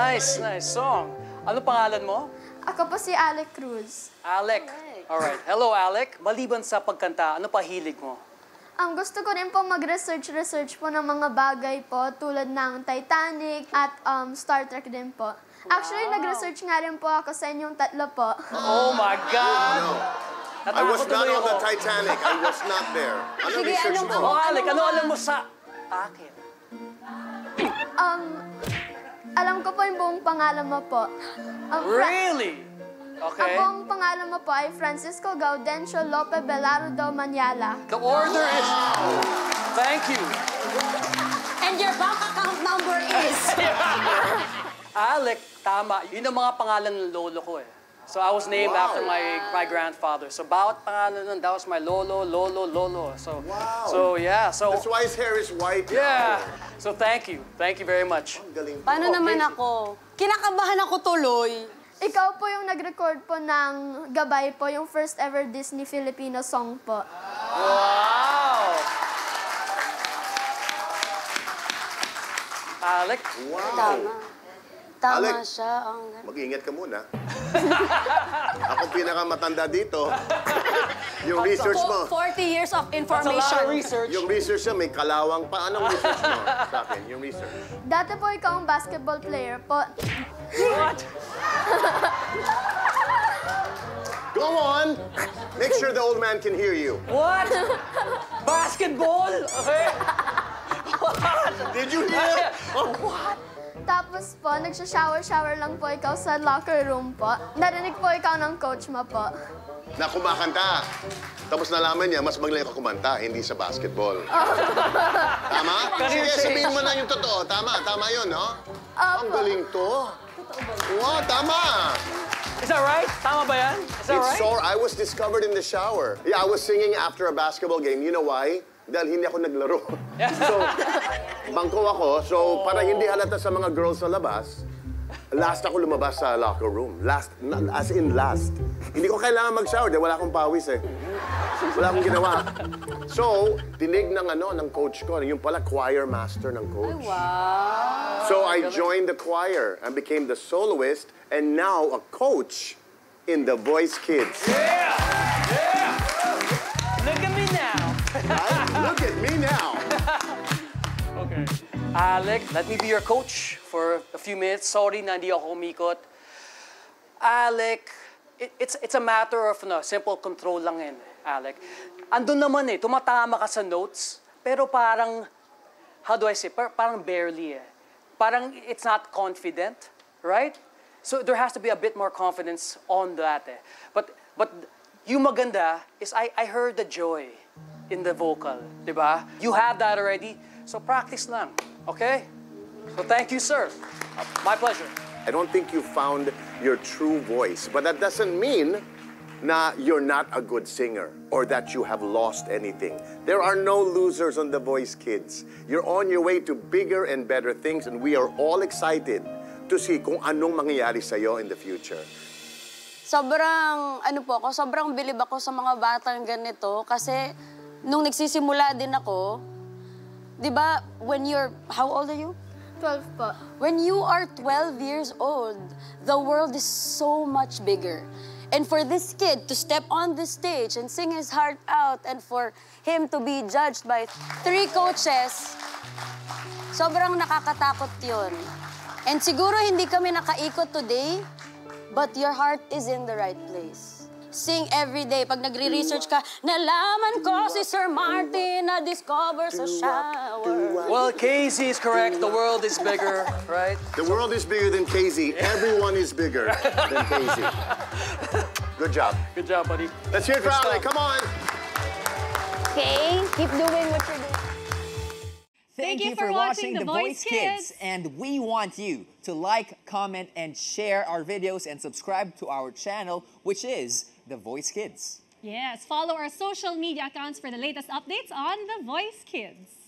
Nice, nice song. Ano pangalan mo? Ako po si Alec Cruz. Alec. Alright. Hello, Alec. Maliban sa pagkanta, ano pa hilig mo? Gusto ko rin po mag-research po ng mga bagay po tulad ng Titanic at Star Trek din po. Actually, nag-research nga rin po ako sa inyong tatlo po. Oh my God! Oh, no. I was not on the Titanic. I was not there. Ano research mo? Oh, Alec, ano alam mo sa akin? Alam ko po yung buong pangalan mo po. Really? Okay. Ang buong pangalan mo po ay Francisco Gaudencio Lopez Bellardo Manilla. The order is... Thank you. And your bank account number is... Alec, tama. Yun ang mga pangalan ng lolo ko eh. So I was named after my grandfather. So bawat pangalan nun, that was my lolo. So, so yeah. That's why his hair is white. Yeah. So thank you very much. Ang galing po. Paano naman ako? Kinakabahan ako tuloy. Ikaw po yung nag-record po ng Gabay po, yung first ever Disney Filipino song po. Wow! Alec? Wow! Tama. Tama Alec, siya. Mag-iingat ka muna. Ako pinakamatanda dito. Yung research mo. 40 years of information. Research. Yung research niya, may kalawang pa. Anong research mo sa akin? Yung research. Dati po ikaw ang basketball player po. What? Go on! Make sure the old man can hear you. What? Basketball? Okay. What? Did you hear? Oh, what? Tapos po, nagsha-shower lang po ikaw sa locker room po. Narinig po ikaw ng coach mo po. Na kumakanta. Tapos nalaman niya, mas magaling ka kumanta, hindi sa basketball. Tama? Sige, sabihin mo na yung totoo. Tama, tama yun, no? Ang galing to. Wow, tama! Is that right? Tama ba yan? Is that right? Sorry, I was discovered in the shower. Yeah, I was singing after a basketball game. You know why? Dahil hindi ako naglaro. So, bangko ako. So, para hindi halata sa mga girls sa labas, last ako lumabas sa locker room. Last, as in last. Hindi ko kailangan mag-shower dahil wala akong pawis eh. Wala akong ginawa. So, tinig ng ng coach ko. Yung pala, choir master ng coach. Ay, wow! So, I joined the choir and became the soloist and now a coach in The Voice Kids. Yeah! Yeah! Look at me now! Right? Look at me now! Okay. Alec, let me be your coach for a few minutes. Sorry na hindi ako umikot. Alec, it's a matter of simple control lang yun, Alec. Andun naman eh, tumatama ka sa notes, pero parang, how do I say, parang barely eh. Parang it's not confident, right? So there has to be a bit more confidence on that eh. But yung maganda is I heard the joy in the vocal, di ba? You have that already, so practice lang. Okay? So thank you, sir. My pleasure. I don't think you found your true voice, but that doesn't mean na you're not a good singer or that you have lost anything. There are no losers on The Voice Kids. You're on your way to bigger and better things, and we are all excited to see kung anong mangyayari sa'yo in the future. Sobrang, sobrang bilib ako sa mga batang ganito kasi nung nagsisimula din ako, diba, when you're, how old are you? 12 po. When you are 12 years old, the world is so much bigger. And for this kid to step on the stage and sing his heart out and for him to be judged by 3 coaches, sobrang nakakatakot yun. And siguro hindi kami nakaikot today, but your heart is in the right place. Sing every day. Pag nagre-research ka, nalaman ko si Sir Martin na-discover sa shower. Well, KZ is correct. The world is bigger, right? The world is bigger than KZ. Everyone is bigger than KZ. Good job. Good job, buddy. Let's hear it for Alec. Come on. Okay, keep doing what you're doing. Thank you for watching The Voice Kids. And we want you to like, comment, and share our videos and subscribe to our channel, which is The Voice Kids. Yes, follow our social media accounts for the latest updates on The Voice Kids.